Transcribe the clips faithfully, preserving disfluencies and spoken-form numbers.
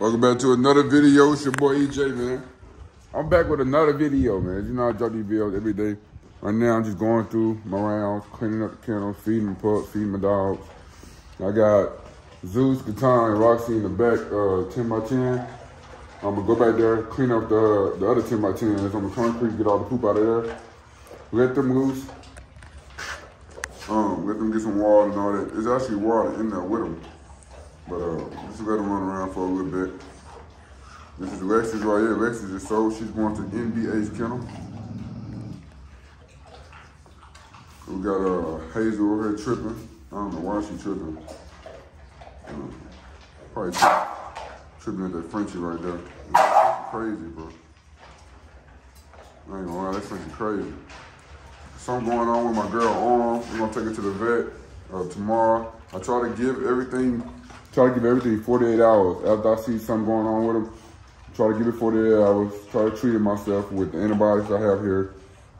Welcome back to another video. It's your boy E J, man. I'm back with another video, man. You know, I drop these videos every day. Right now, I'm just going through my rounds, cleaning up the kennel, feeding my pups, feeding my dogs. I got Zeus, Catan, and Roxy in the back, uh, ten by ten. I'm gonna go back there, clean up the, the other ten by tens on the concrete, get all the poop out of there. Let them loose. Um, let them get some water and all that. There's actually water in there with them. But uh, just let them run around for a little bit. This is Lexus right here. Lexus is sold. She's going to N B F Kennel. We got uh, Hazel over here tripping. I don't know why she's tripping. Um, probably tripping at that Frenchie right there. That's crazy, bro. I ain't gonna lie, that Frenchie crazy. Something going on with my girl Arm. We're gonna take her to the vet uh, tomorrow. I try to give everything. Try to give everything forty-eight hours. After I see something going on with them, try to give it forty-eight hours. Try to treat it myself with the antibiotics I have here.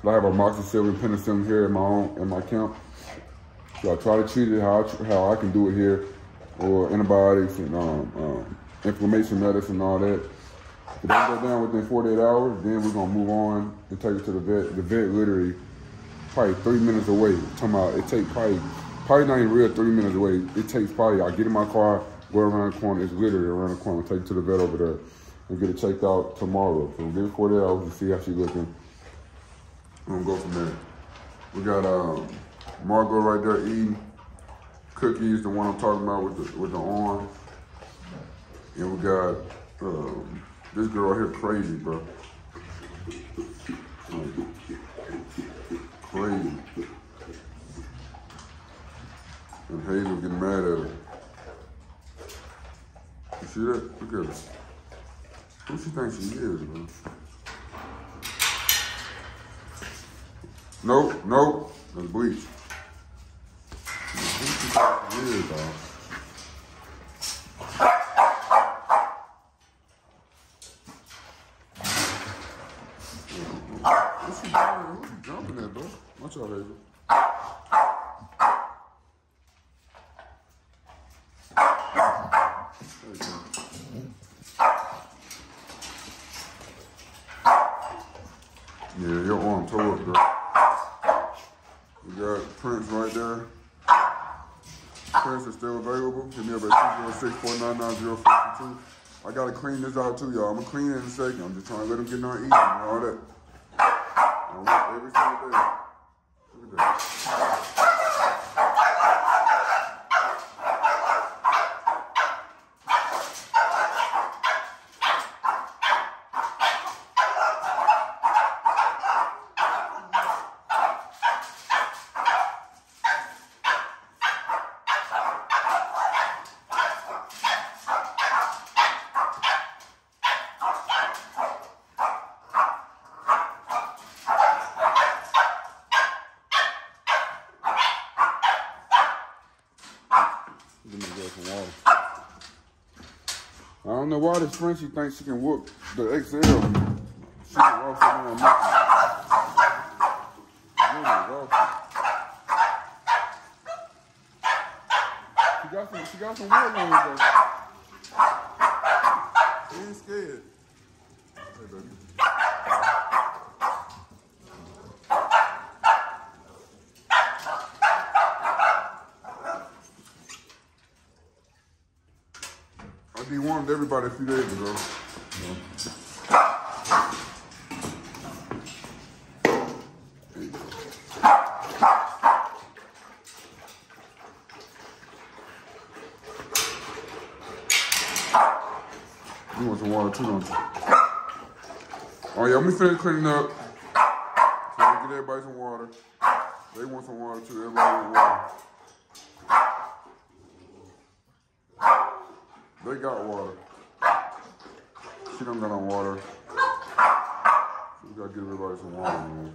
I have amoxicillin, penicillin here in my own, in my camp. So I try to treat it how I, how I can do it here, or antibiotics and um, um, inflammation medicine and all that. If it don't go down within forty-eight hours, then we're gonna move on and take it to the vet. The vet literally probably three minutes away. I'm talking about it takes probably. Probably not even real three minutes away. It takes probably, I get in my car, go around the corner, it's literally around the corner, take it to the vet over there and get it checked out tomorrow. So we'll give it forty hours and see how she's looking. I'm gonna go from there. We got um, Margot right there eating. Cookies, the one I'm talking about with the, with the arm. And we got um, this girl here crazy, bro. Um, crazy. And Hazel getting mad at her. You see that? Look at her. Who she thinks she is, man? Nope, nope. That's bleach. Who she thinks she is, dog? What's she doing? Who's she jumping at, bro? Watch out, Hazel. Yeah, your arm tore up, girl. We got Prince right there. Prince is still available. Hit me up at two zero six, four nine nine, zero five two two. I gotta clean this out too, y'all. I'm gonna clean it in a second. I'm just trying to let them get on eating and all that. I work every single day. Look at that. I don't know why this Frenchie thinks she can whoop the X L. She can walk from there. She got some, she got some wood on her though. She ain't scared. Hey, baby. He warmed everybody a few days ago. No. There you go. You want some water too, don't you? Oh yeah, we finna clean up. So we get everybody some water. They want some water too. Everybody want water. They got water. She don't got no water. We gotta give everybody some water, man.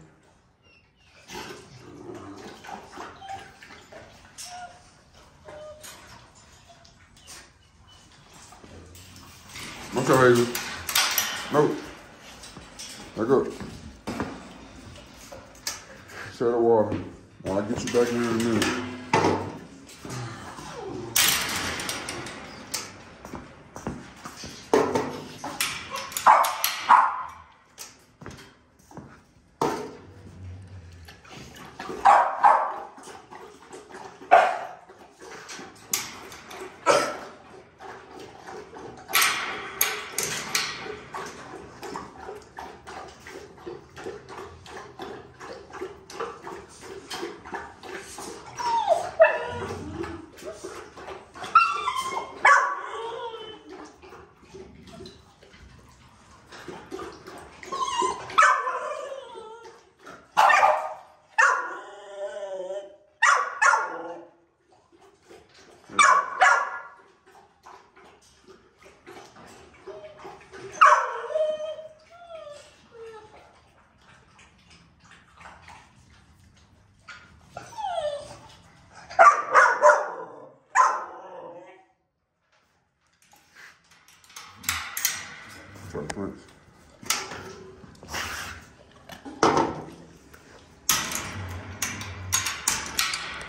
What's up, Hazel? Nope. Back up. Share the water. I'll get you back in here in a minute.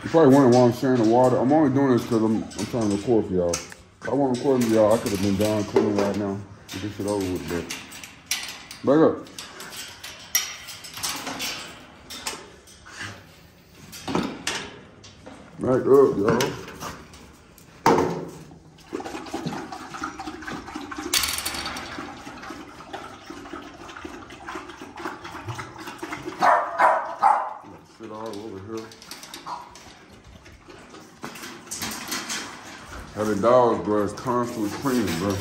You probably wondering why I'm sharing the water. I'm only doing this because I'm, I'm trying to record for y'all. If I wasn't recording for y'all, I could have been down cleaning right now. Get this shit over with a bit. Back up. Back up, y'all. Having dogs, bro, is constantly cleaning, bro.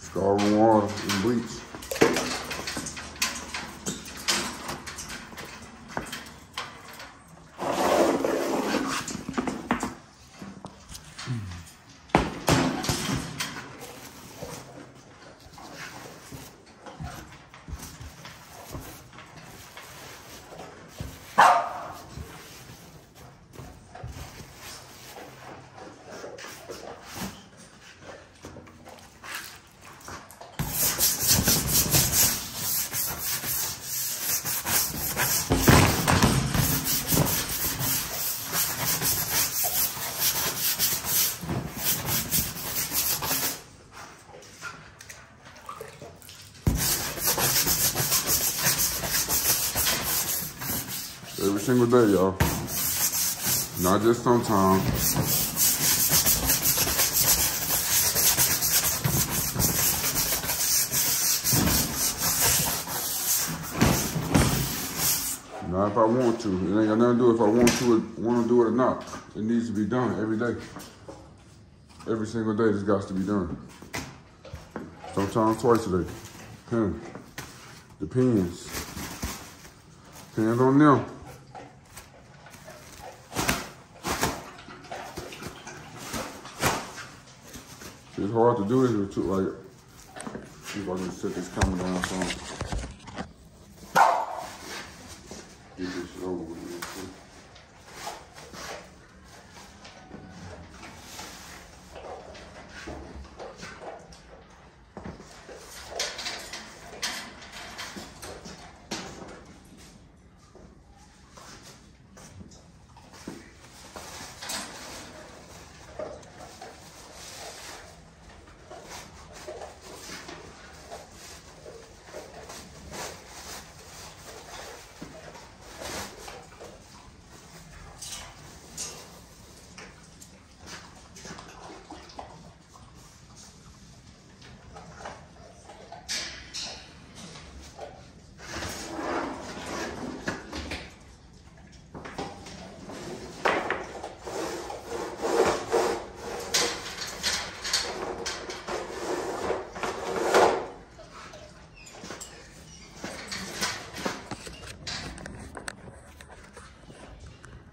Scalding water and bleach. Every single day, y'all. Not just sometimes. Not if I want to. It ain't got nothing to do if I want to, want to do it or not. It needs to be done every day. Every single day, this got to be done. Sometimes twice a day. Depends. Depends. Depends on them. It's hard to do this too, like, see if I can set this camera down so get this shit over with real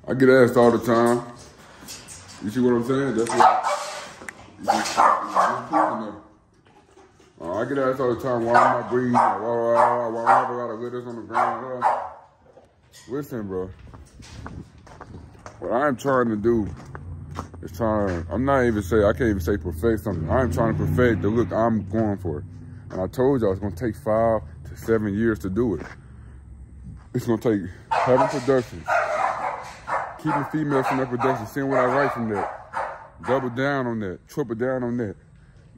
I get asked all the time. You see what I'm saying? That's what. Just, uh, I get asked all the time, why am I breathing? Why, why, why, why I have a lot of litters on the ground? Why? Listen, bro. What I'm trying to do It's trying. I'm not even say. I can't even say perfect something. I am trying to perfect the look I'm going for. And I told y'all it's gonna take five to seven years to do it. It's gonna take having production, keeping females from that production, seeing what I write from that, double down on that, triple down on that.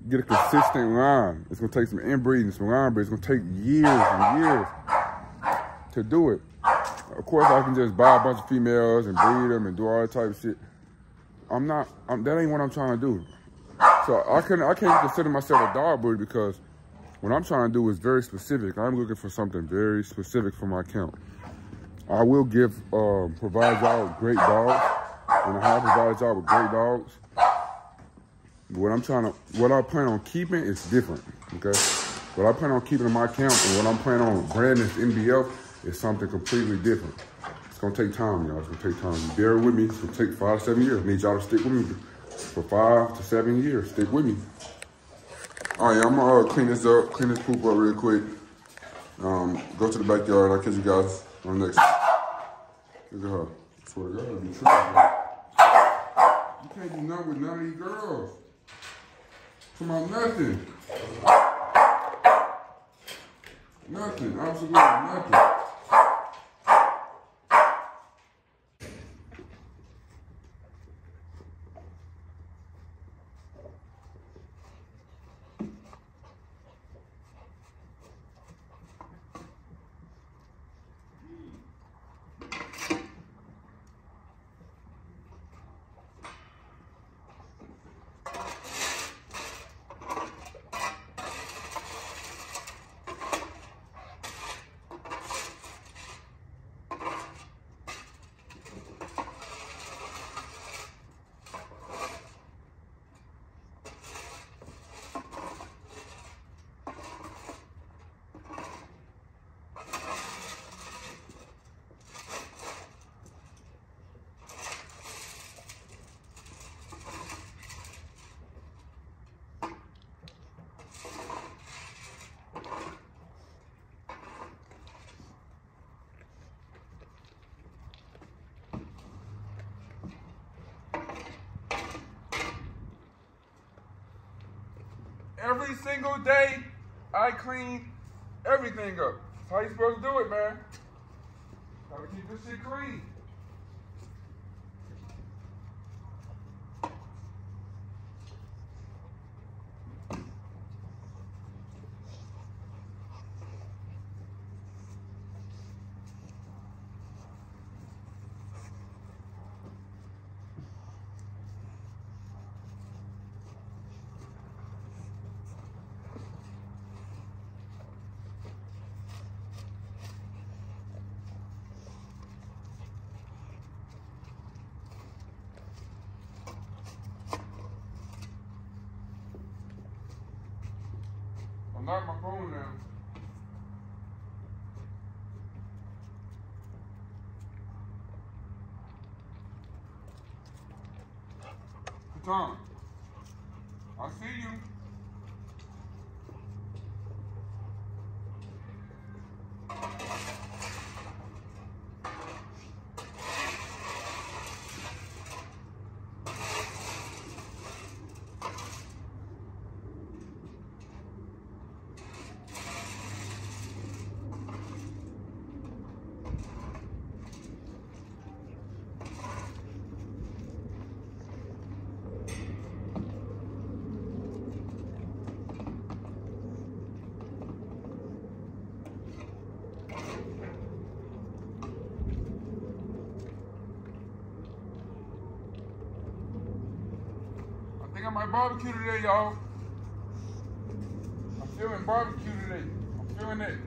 Get a consistent line. It's gonna take some inbreeding, some line breeding. It's gonna take years and years to do it. Of course, I can just buy a bunch of females and breed them and do all that type of shit. I'm not. I'm, that ain't what I'm trying to do. So I can. I can't consider myself a dog breeder because what I'm trying to do is very specific. I'm looking for something very specific for my account. I will give, um, provide y'all with great dogs, and I provide y'all with great dogs. What I'm trying to, what I plan on keeping is different, okay? What I plan on keeping in my account and what I'm planning on branding as N B F is something completely different. It's gonna take time, y'all. It's gonna take time. Bear with me. It's gonna take five, seven years. I need y'all to stick with me for five to seven years. Stick with me. All right, I'm gonna uh, clean this up, clean this poop up real quick. Um, go to the backyard. I'll catch you guys on the next. Look at her. I swear to God, I'm tripping. You can't do nothing with none of these girls. Come on, nothing. Nothing, absolutely nothing. Every single day, I clean everything up. That's how you supposed to do it, man. Gotta keep this shit clean. I locked my phone now. Tom, I see you. I got my barbecue today, y'all. I'm feeling barbecue today. I'm feeling it.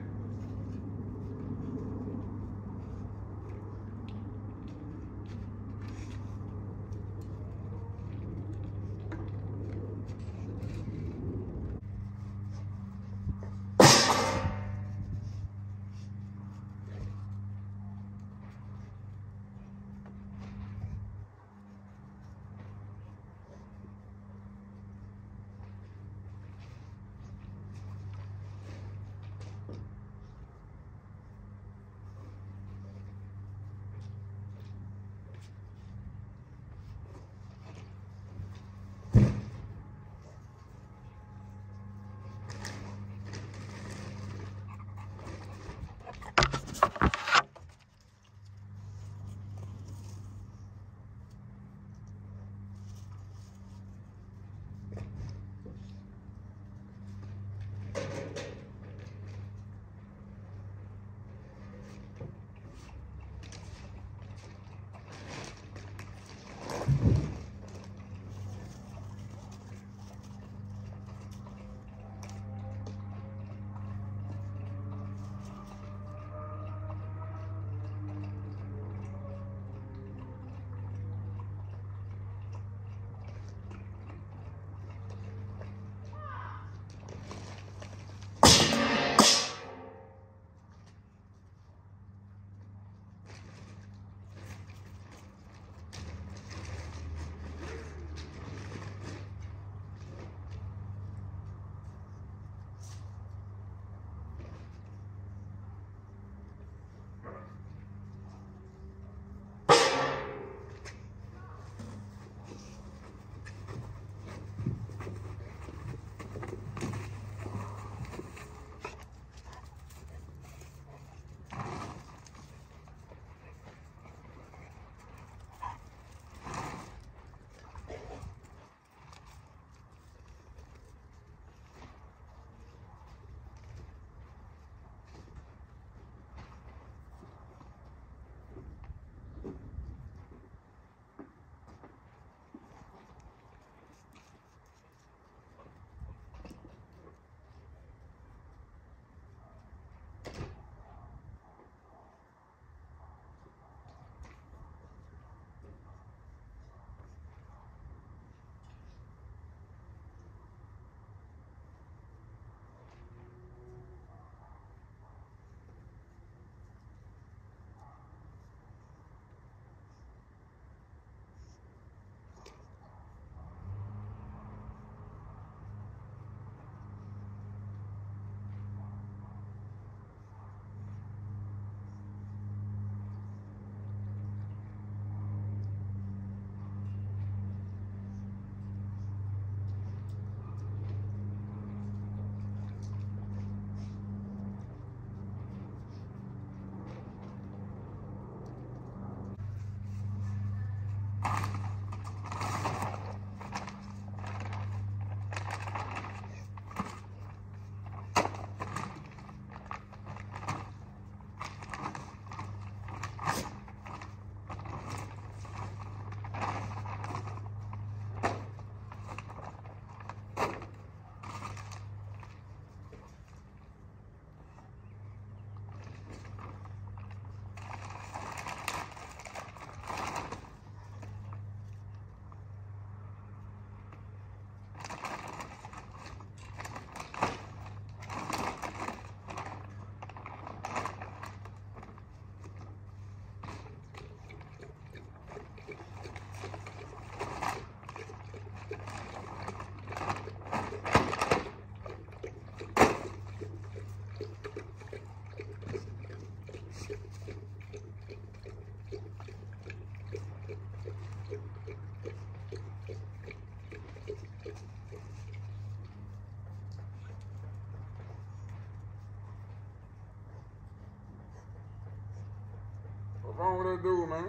to do, man.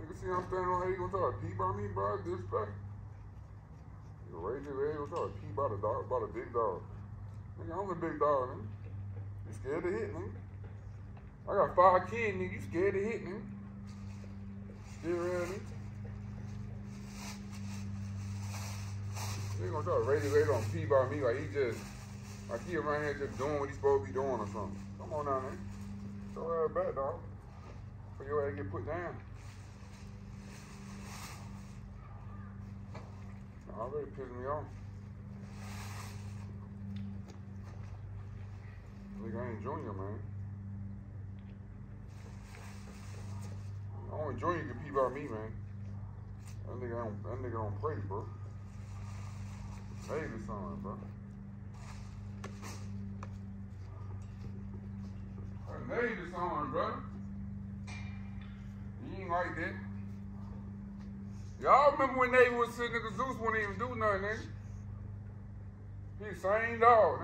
You can see I'm standing on here. You gonna try to pee by me, bro? Disrespect. You raise your head. You gonna try to pee by the dog, by the big dog. Nigga, I'm the big dog, man. You scared to hit me? I got five kids, nigga. You scared to hit me? Still around me? Nigga gonna try to raise your head on pee by me like he just, like he around here just doing what he's supposed to be doing or something. Come on now, man. Throw her back, dog. For your ass to get put down. Already pissing me off. Nigga, I ain't Junior, man. I don't want Junior to pee by me, man. That nigga don't, that nigga don't play, bro. Baby son, bro. I made this on, bro. You ain't like that. Y'all remember when Navy was sitting nigga Zeus wouldn't even do nothing, nigga. He the same dog,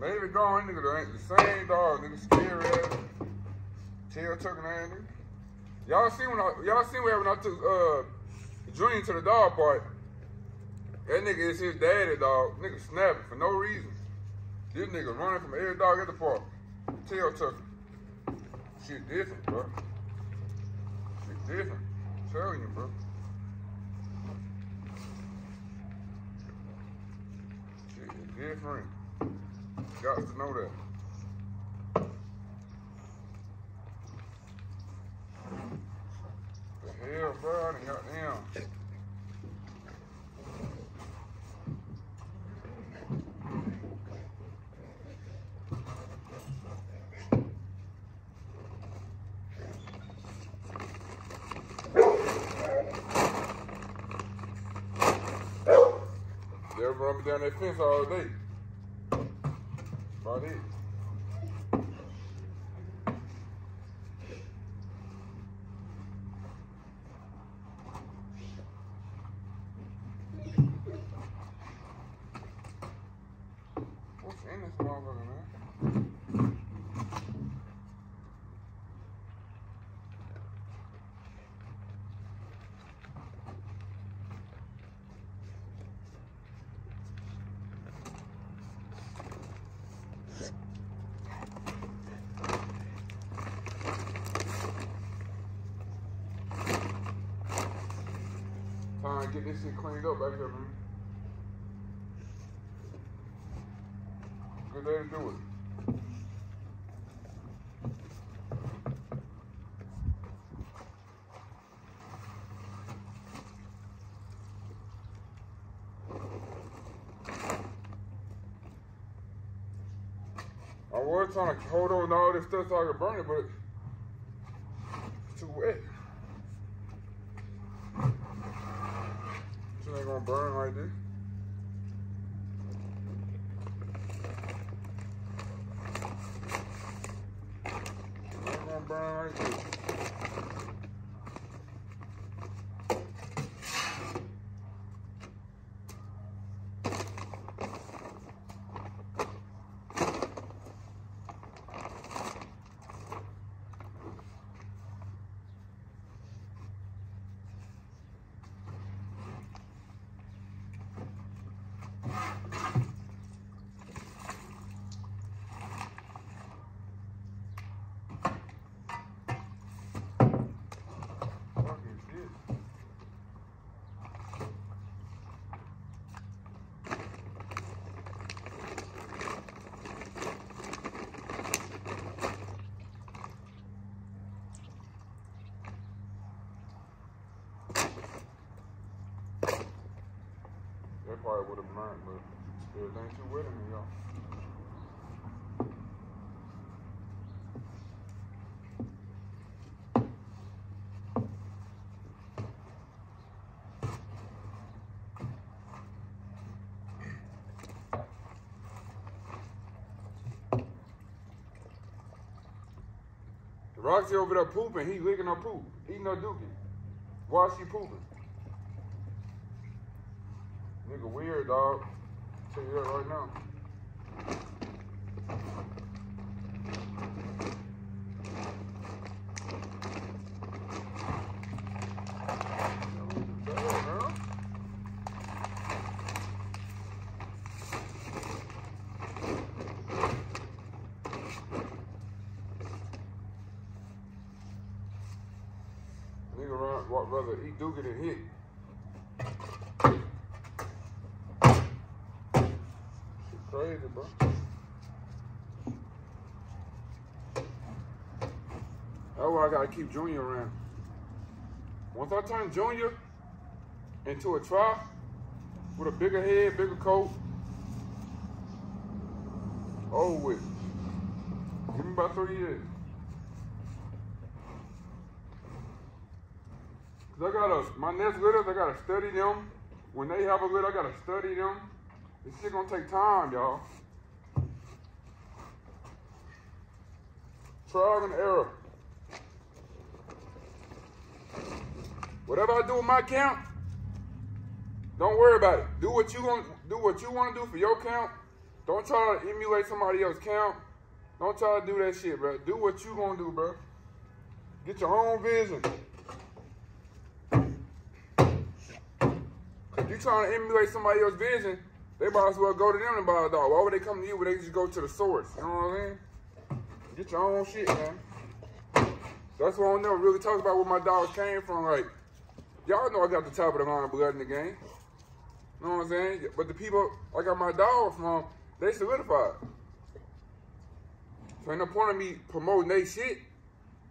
nigga. Navy gone, nigga, ain't the same dog, nigga. Scary ass, tail tucking ass, nigga. Y'all seen when I, y'all seen when I took uh, Junior to the dog part. That nigga is his daddy dog. Nigga snapping for no reason. This nigga running from every dog at the park. Tail tucking. Shit different, bro. Shit different. I'm telling you, bro. Shit is different. Got to know that. What the hell, bro? I done got down. Run me down that fence all day. About it. What's in this motherfucker, man? Get this shit cleaned up back here, man. Good day to do it. I was trying to hold on to all this stuff so I could burn it, but it's too wet. Ain't gonna burn like this. Ain't gonna burn like this. Probably would have burned, but everything too wet in here, y'all. Roxy over there pooping, he licking her poop, eating her dookie while she pooping. Nigga weird, dog. I'll tell you that right now. I'd rather eat Dookie than hit. Shit crazy, bro. That's why I gotta keep Junior around. Once I turn Junior into a trough with a bigger head, bigger coat, oh, with. Give me about three years. Cause I gotta, my next litters, I gotta study them. When they have a litter, I gotta study them. This shit gonna take time, y'all. Trial and error. Whatever I do with my count, don't worry about it. Do what you want. Do what you want to do for your count. Don't try to emulate somebody else's count. Don't try to do that shit, bro. Do what you gonna do, bro. Get your own vision. If you trying to emulate somebody else's vision, they might as well go to them and buy a dog. Why would they come to you when they just go to the source? You know what I'm saying? Get your own shit, man. That's what I never really talk about where my dogs came from. Like, y'all know I got the top of the line blood in the game. You know what I'm saying? But the people I got my dogs from, they solidified. So ain't no point of me promoting they shit.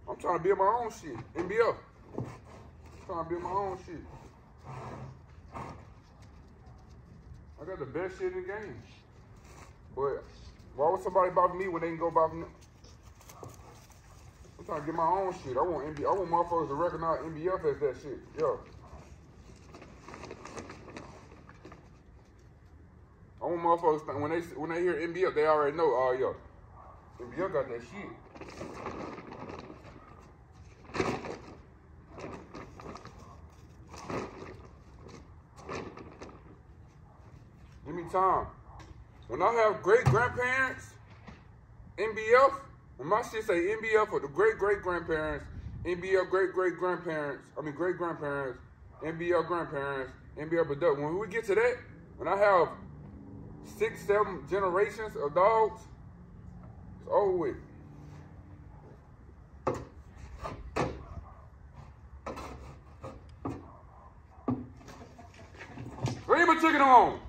I'm trying to build my own shit. N B F. I'm trying to build my own shit. I got the best shit in the game. But why would somebody bother me when they can go bother me? I'm trying to get my own shit. I want N B F. I want motherfuckers to recognize N B F as that shit. Yo. I want motherfuckers to, when they when they hear N B F, they already know, oh yo, N B F got that shit. Give me time. When I have great grandparents, N B F. When my shit say N B F for the great-great-grandparents, N B F great-great-grandparents, I mean great-grandparents, N B F grandparents, N B F product. When we get to that, when I have six, seven generations of dogs, it's over with. Leave my chicken alone.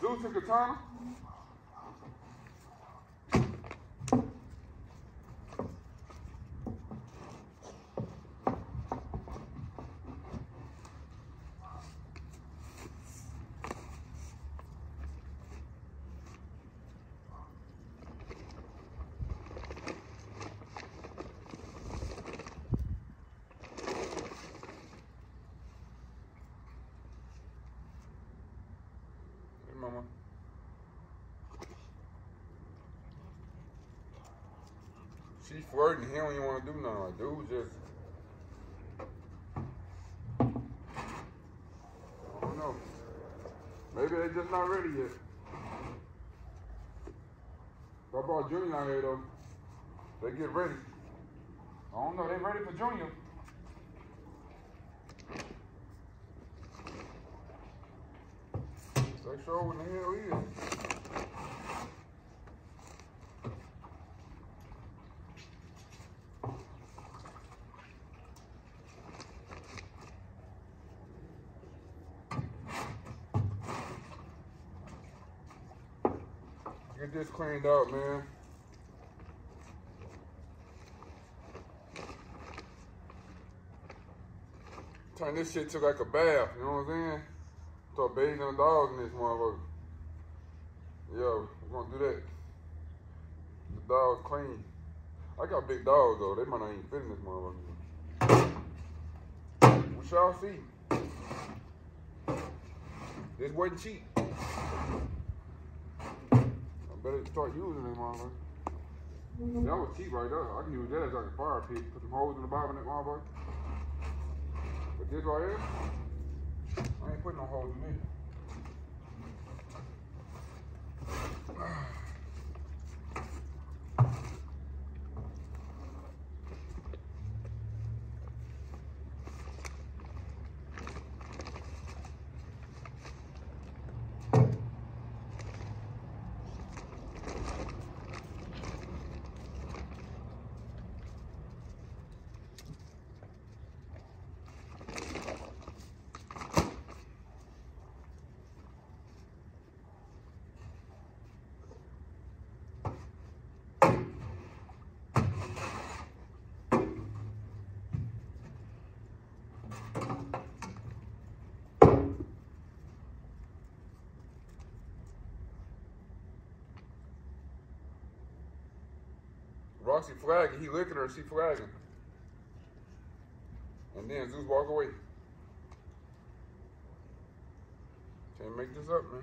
Zeus and Katana. She flirting, he don't even want to do nothing. Like, dude, just... I don't know. Maybe they're just not ready yet. If I brought Junior out here, though, they get ready. I don't know, they ready for Junior. They sure what the hell he is. Get this cleaned out, man. Turn this shit to like a bath, you know what I'm saying? Start bathing the dogs in this motherfucker. Yo, we're gonna do that. The dogs clean. I got big dogs though, they might not even fit in this motherfucker. We shall see. This wasn't cheap. Better start using them, motherfucker. Mm-hmm. That was cheap right there. I can use that as like a fire pit. Put some holes in the bottom of that motherfucker. But this right here, I ain't putting no holes in dog, she flagging. He licking her, she flagging. And then Zeus walk away. Can't make this up, man.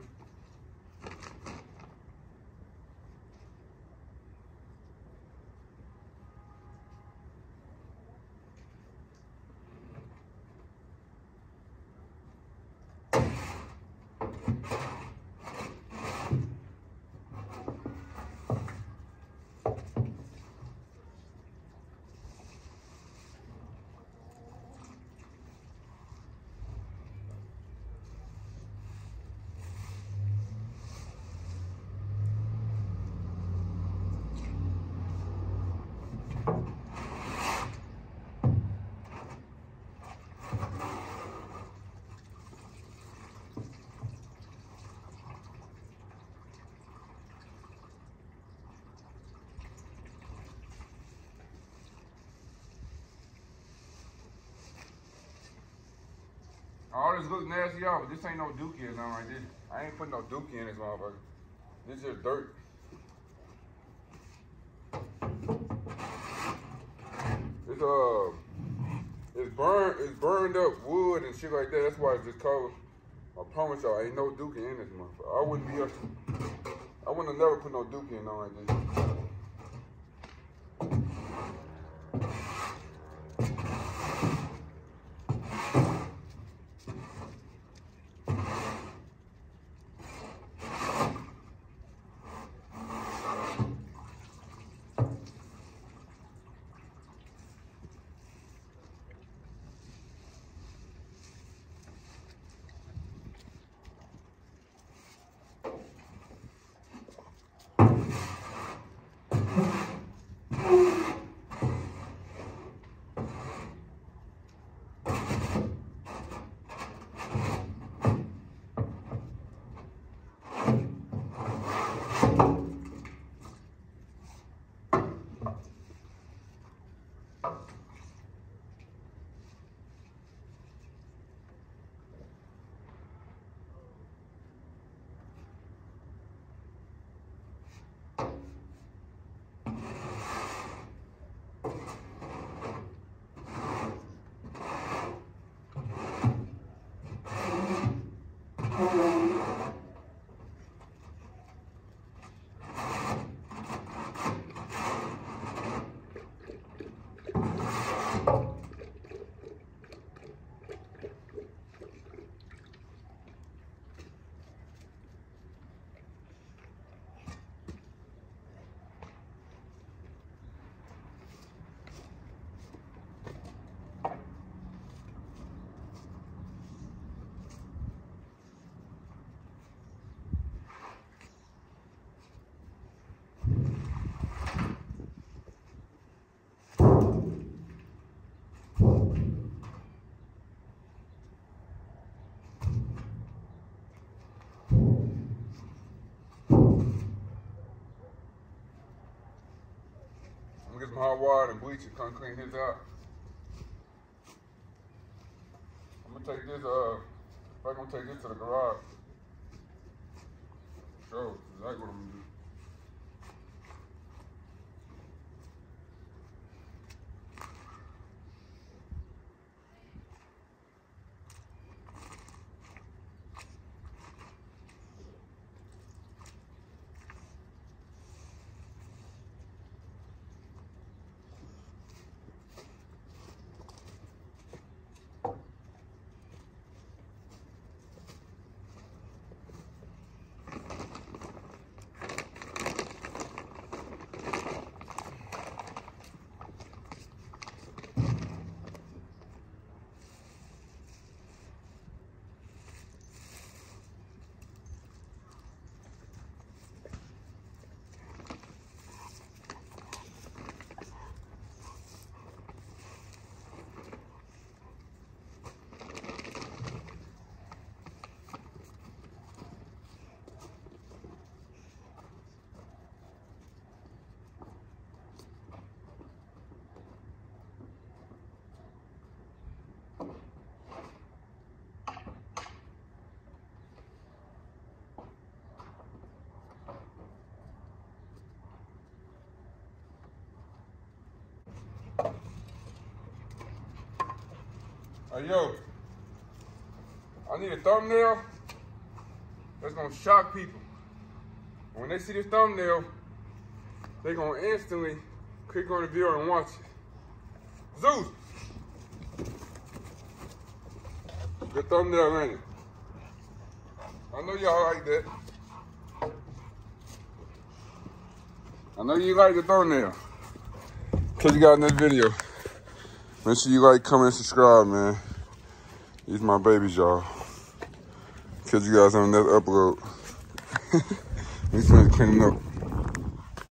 All this look nasty out, but this ain't no dookie or nothing like this. I ain't putting no dookie in this motherfucker. This is dirt. It's uh, it's burned, it's burned up wood and shit like that. That's why it's this color. I promise y'all, ain't no dookie in this motherfucker. I wouldn't be, I wouldn't have never put no dookie in nothing like this. Get some hot water and bleach and come clean his out. I'm gonna take this uh I'm gonna take this to the garage. Sure, exactly what I'm gonna do. Hey, yo, I need a thumbnail that's gonna shock people. When they see this thumbnail, they gonna instantly click on the video and watch it. Zeus! Good thumbnail, ain't it? I know y'all like that. I know you like the thumbnail. Because you got another video. Make sure you like, comment, and subscribe, man. These my babies, y'all. Catch you guys on another upload. We finna clean them up.